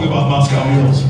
song about Moscow Mules.